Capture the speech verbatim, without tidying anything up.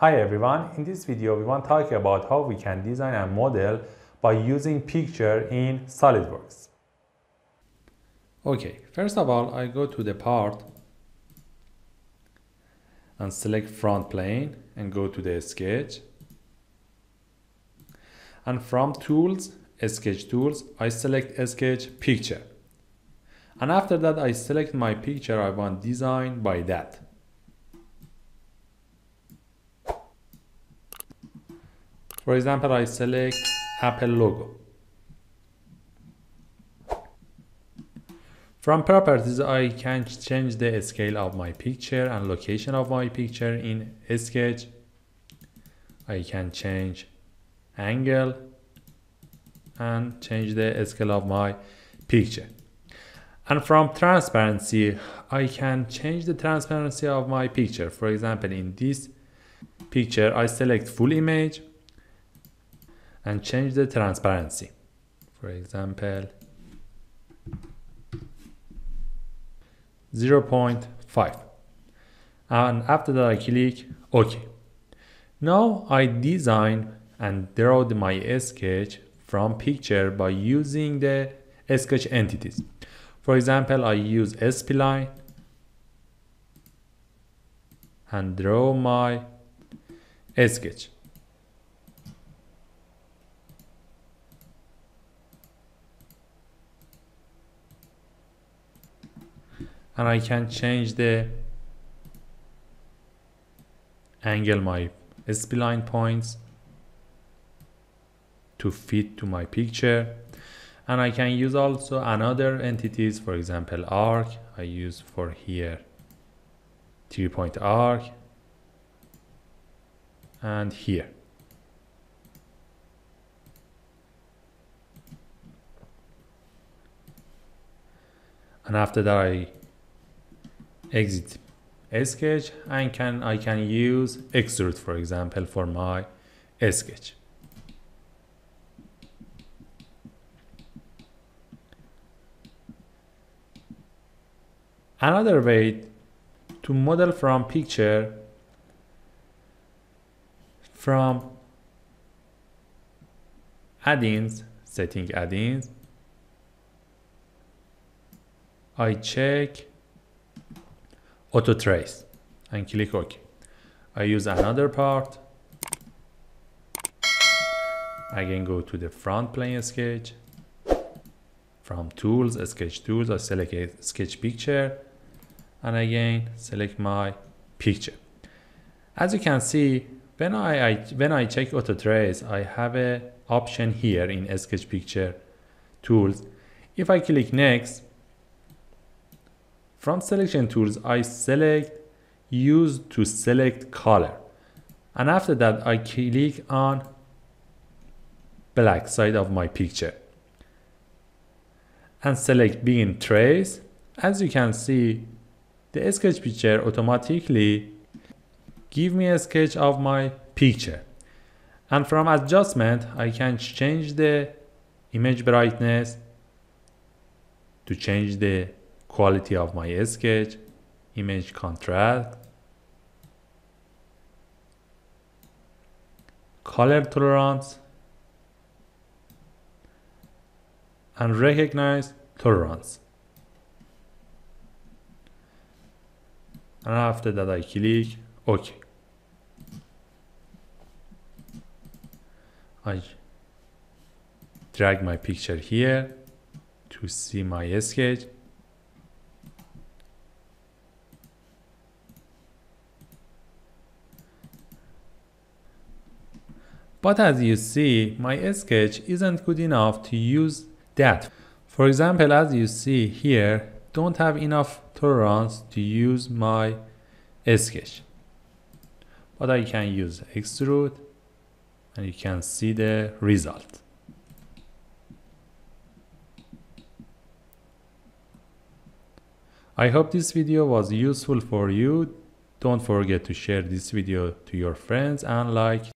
Hi everyone, in this video we want to talk about how we can design a model by using picture in SolidWorks. Okay, first of all I go to the part and select front plane and go to the sketch, and from tools, sketch tools, I select sketch picture, and after that I select my picture I want design by that. For example, I select Apple logo. From properties, I can change the scale of my picture and location of my picture in sketch. I can change angle and change the scale of my picture. And from transparency, I can change the transparency of my picture. For example, in this picture, I select full image and change the transparency. For example, zero point five. And after that I click OK. Now I design and draw my sketch from picture by using the sketch entities. For example, I use spline and draw my sketch. And I can change the angle my spline points to fit to my picture. And I can use also another entities, for example arc. I use for here three point arc and here. And after that I exit sketch and can I can use extrude, for example, for my sketch. Another way to model from picture from add-ins, setting add-ins, I check Autotrace and click OK. I use another part. Again, go to the front plane sketch. From tools, sketch tools, I select a sketch picture. And again, select my picture. As you can see, when I, I when I check Autotrace, I have an option here in sketch picture tools. If I click next, from selection tools, I select use to select color. And after that, I click on black side of my picture and select begin trace. As you can see, the sketch picture automatically give me a sketch of my picture. And from adjustment, I can change the image brightness to change the quality of my sketch, image contrast, color tolerance, and recognize tolerance. And after that I click OK. I drag my picture here to see my sketch. But as you see, my sketch isn't good enough to use that. For example, as you see here, don't have enough tolerance to use my sketch. But I can use extrude and you can see the result. I hope this video was useful for you. Don't forget to share this video to your friends and like.